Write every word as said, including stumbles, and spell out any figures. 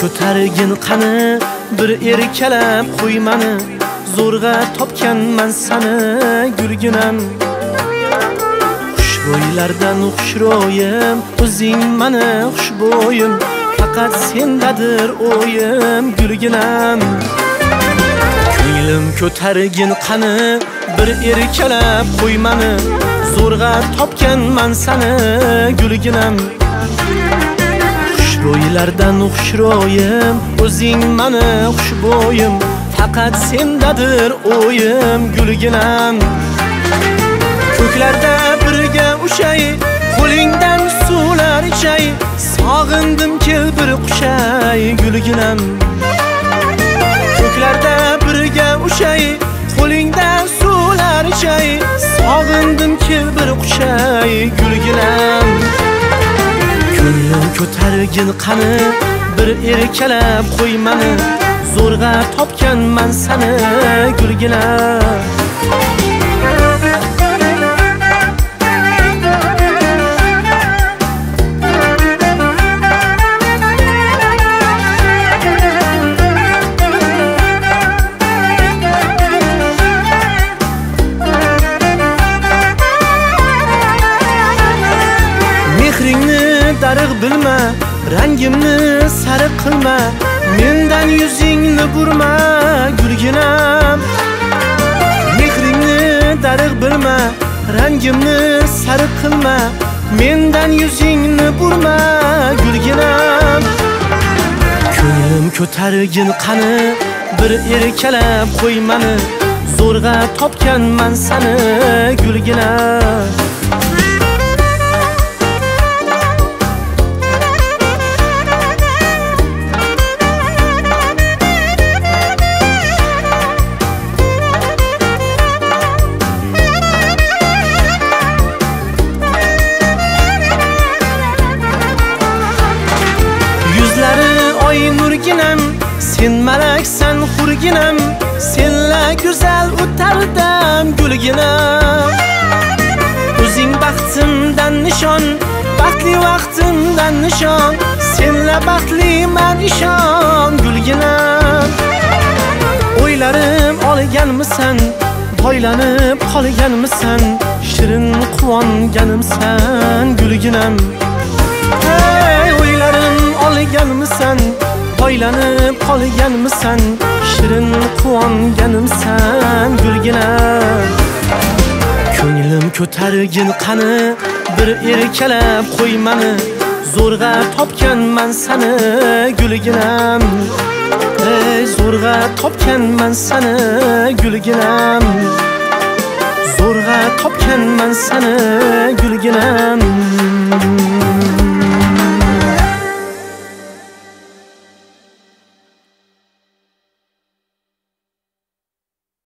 Ko'targin qani bir erkalab qo'y meni zo'rg'a topganman seni gulginam xushbo'ylardan xushro'yim o'zing meni xushbo'yim faqat sendadir o'yim gulginam ko'nglim ko'targin qani bir erkalab qo'y meni zo'rg'a topganman seni gulginam Bo'ylardan xushro'yim, o'zing meni xushbo'yim, faqat sendadir o'yim gulginam. Ko'klarda birga ushay, qo'lingdan suvlar ichay, sog'indim kel bir qushay gulginam. Ko'klarda birga ushay, qo'lingdan suvlar ichay, sog'indim kel bir qushay gulginam. Ko'nglim ko'targin qani bir erkalab qo'y meni zo'rg'a topganman seni gulginam Darık bilme, rengimni sarık kılma Menden yüzingni burma, gülginam Mehrimni darık bilme, rengimni sarık kılma Menden yüzingni burma, gülginam Ko'nglim ko'targin qani, bir erkalab qo'y meni Zo'rg'a topganman seni, gülginam Nurginam, sen malaksan xurginam, senla go'zal o'tardam gulginam. O'zing baxtimdan nishon, baxtli vaqtimdan nishon, senla baxtliman ishon gulginam. O'ylarim olganmisan, boylanib qolganmisan, shirin quvonganimsan gulginam. Hey o'ylarim olganmisan Boylanib qolganmisan, shirin quvonganimsan gulginam. Ko'nglim ko'targin qani, bir erkalab qo'y meni, zo'rg'a topganman seni gulginam. Ey zo'rg'a topganman seni gulginam. Zo'rg'a topganman seni gulginam.